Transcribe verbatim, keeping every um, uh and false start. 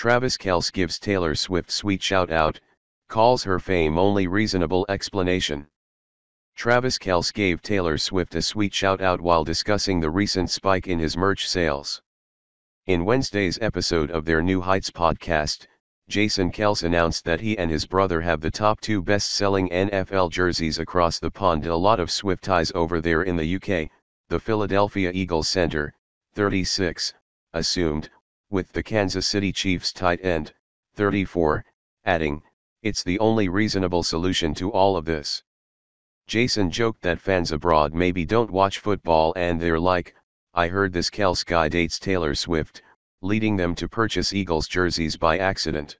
Travis Kelce gives Taylor Swift sweet shout-out, calls her fame only reasonable explanation. Travis Kelce gave Taylor Swift a sweet shout-out while discussing the recent spike in his merch sales. In Wednesday's episode of their New Heights podcast, Jason Kelce announced that he and his brother have the top two best-selling N F L jerseys across the pond. A lot of Swift ties over there in the U K, the Philadelphia Eagles center, thirty-six, assumed, with the Kansas City Chiefs tight end, thirty-four, adding, "It's the only reasonable solution to all of this." Jason joked that fans abroad maybe don't watch football and they're like, "I heard this Kelce guy dates Taylor Swift," leading them to purchase Eagles jerseys by accident.